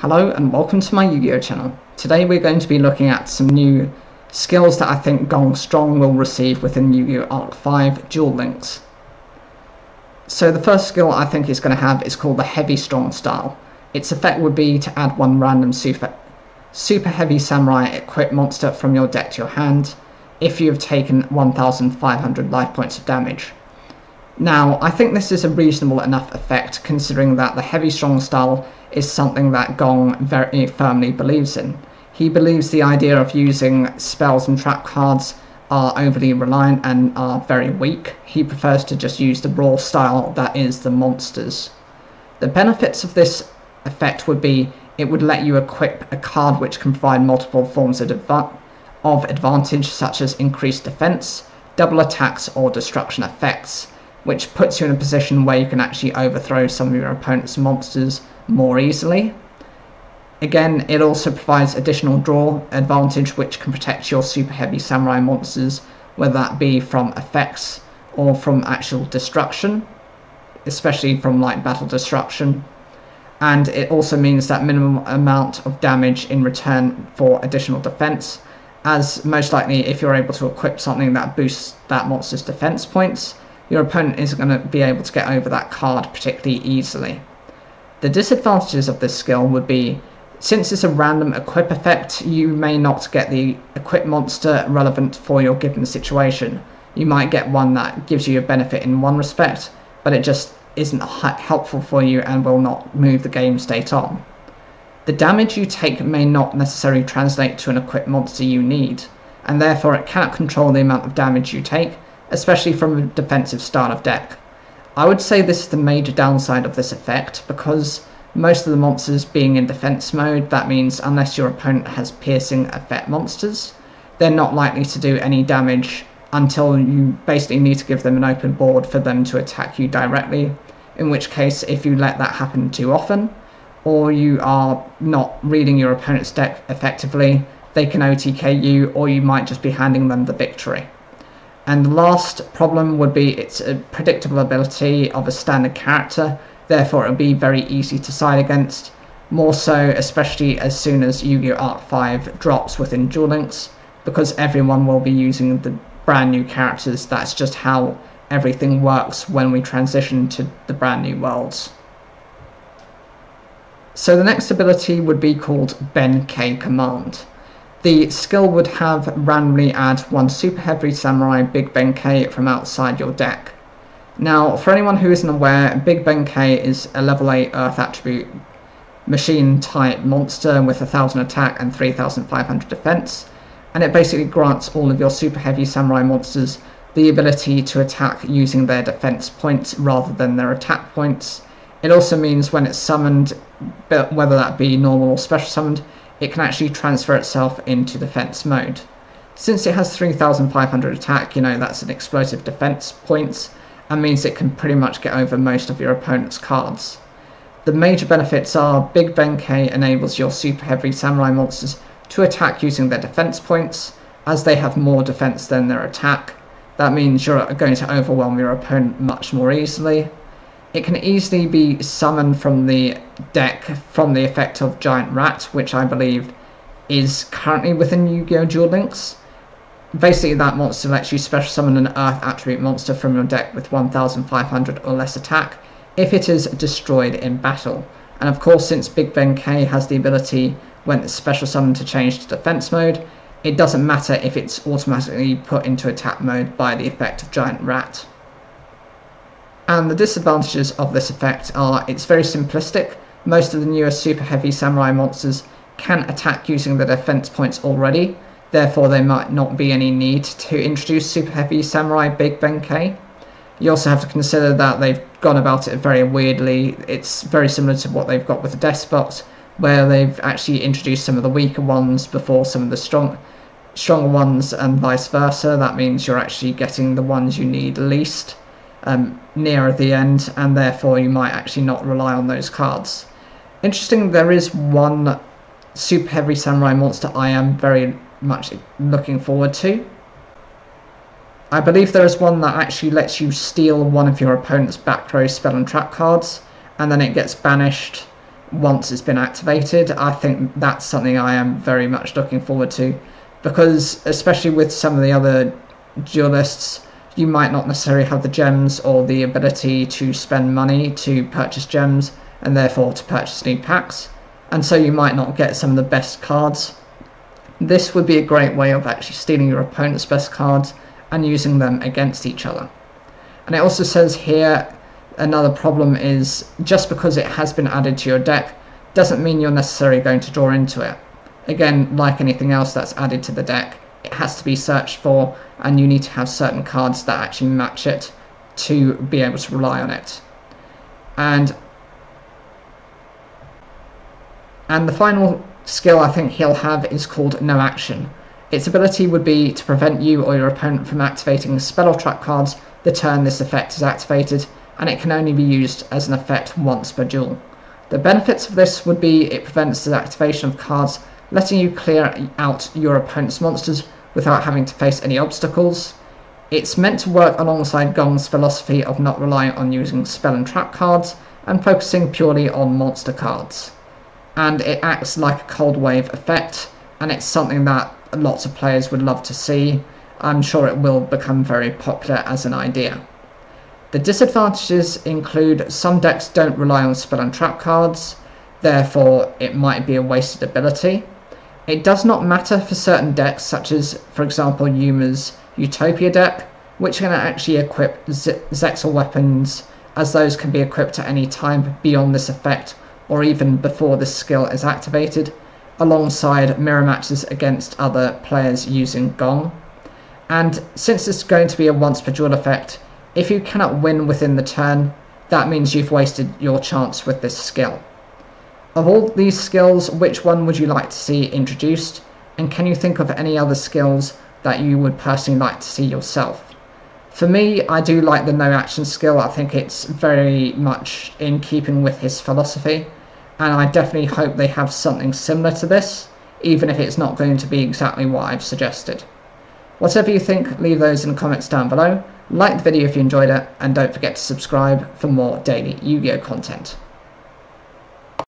Hello and welcome to my Yu-Gi-Oh! Channel. Today we're going to be looking at some new skills that I think Gong Strong will receive within Yu-Gi-Oh! Arc 5 Duel Links. So the first skill I think it's going to have is called the Heavy Strong Style. Its effect would be to add one random super heavy samurai equipped monster from your deck to your hand if you have taken 1,500 life points of damage. Now, I think this is a reasonable enough effect considering that the Heavy Strong Style is something that Gong very firmly believes in. He believes the idea of using spells and trap cards are overly reliant and are very weak. He prefers to just use the raw style that is the monsters. The benefits of this effect would be it would let you equip a card which can provide multiple forms of advantage such as increased defense, double attacks or destruction effects, which puts you in a position where you can actually overthrow some of your opponent's monsters more easily. Again, it also provides additional draw advantage which can protect your super heavy samurai monsters, whether that be from effects or from actual destruction, especially from like battle destruction. And it also means that minimum amount of damage in return for additional defense, as most likely if you're able to equip something that boosts that monster's defense points, your opponent isn't going to be able to get over that card particularly easily. The disadvantages of this skill would be, since it's a random equip effect, you may not get the equip monster relevant for your given situation. You might get one that gives you a benefit in one respect, but it just isn't helpful for you and will not move the game state on. The damage you take may not necessarily translate to an equip monster you need, and therefore it cannot control the amount of damage you take, especially from a defensive style of deck. I would say this is the major downside of this effect, because most of the monsters being in defense mode, that means unless your opponent has piercing effect monsters, they're not likely to do any damage until you basically need to give them an open board for them to attack you directly, in which case if you let that happen too often, or you are not reading your opponent's deck effectively, they can OTK you, or you might just be handing them the victory. And the last problem would be its predictable ability of a standard character, therefore it would be very easy to side against, more so especially as soon as Yu-Gi-Oh! Arc 5 drops within Duel Links, because everyone will be using the brand new characters. That's just how everything works when we transition to the brand new worlds. So the next ability would be called Benkei Command. The skill would have randomly add one super heavy samurai Big Benkei from outside your deck. Now, for anyone who isn't aware, Big Benkei is a level 8 earth attribute machine type monster with 1000 attack and 3500 defense, and it basically grants all of your super heavy samurai monsters the ability to attack using their defense points rather than their attack points. It also means when it's summoned, whether that be normal or special summoned, it can actually transfer itself into defense mode. Since it has 3,500 attack, you know, that's an explosive defense points, and means it can pretty much get over most of your opponent's cards. The major benefits are Big Benkei enables your super heavy samurai monsters to attack using their defense points, as they have more defense than their attack. That means you're going to overwhelm your opponent much more easily. It can easily be summoned from the deck from the effect of Giant Rat, which I believe is currently within Yu-Gi-Oh! Duel Links. Basically, that monster lets you special summon an Earth attribute monster from your deck with 1,500 or less attack if it is destroyed in battle. And of course, since Big Benkei has the ability when it's special summoned to change to defense mode, it doesn't matter if it's automatically put into attack mode by the effect of Giant Rat. And the disadvantages of this effect are it's very simplistic. Most of the newer super heavy samurai monsters can attack using their defense points already, therefore there might not be any need to introduce super heavy samurai Big Benkei. You also have to consider that they've gone about it very weirdly. It's very similar to what they've got with the Despots, where they've actually introduced some of the weaker ones before some of the stronger ones and vice versa. That means you're actually getting the ones you need least nearer the end, and therefore you might actually not rely on those cards. Interesting, there is one super heavy samurai monster I am very much looking forward to. I believe there is one that actually lets you steal one of your opponent's back row spell and trap cards, and then it gets banished once it's been activated. I think that's something I am very much looking forward to, because especially with some of the other duelists, you might not necessarily have the gems or the ability to spend money to purchase gems, and therefore to purchase new packs, and so you might not get some of the best cards. This would be a great way of actually stealing your opponent's best cards and using them against each other. And it also says here, another problem is just because it has been added to your deck doesn't mean you're necessarily going to draw into it. Again, like anything else that's added to the deck, it has to be searched for, and you need to have certain cards that actually match it to be able to rely on it. And the final skill I think he'll have is called No Action. Its ability would be to prevent you or your opponent from activating spell or trap cards the turn this effect is activated, and it can only be used as an effect once per duel. The benefits of this would be it prevents the activation of cards, letting you clear out your opponent's monsters without having to face any obstacles. It's meant to work alongside Gong's philosophy of not relying on using spell and trap cards and focusing purely on monster cards. And it acts like a cold wave effect, and it's something that lots of players would love to see. I'm sure it will become very popular as an idea. The disadvantages include some decks don't rely on spell and trap cards, therefore it might be a wasted ability. It does not matter for certain decks, such as, for example, Yuma's Utopia deck, which can actually equip Zexal weapons, as those can be equipped at any time beyond this effect, or even before this skill is activated, alongside mirror matches against other players using Gong. And since it's going to be a once per duel effect, if you cannot win within the turn, that means you've wasted your chance with this skill. Of all these skills, which one would you like to see introduced, and can you think of any other skills that you would personally like to see yourself? For me, I do like the no action skill. I think it's very much in keeping with his philosophy, and I definitely hope they have something similar to this, even if it's not going to be exactly what I've suggested. Whatever you think, leave those in the comments down below, like the video if you enjoyed it, and don't forget to subscribe for more daily Yu-Gi-Oh! Content.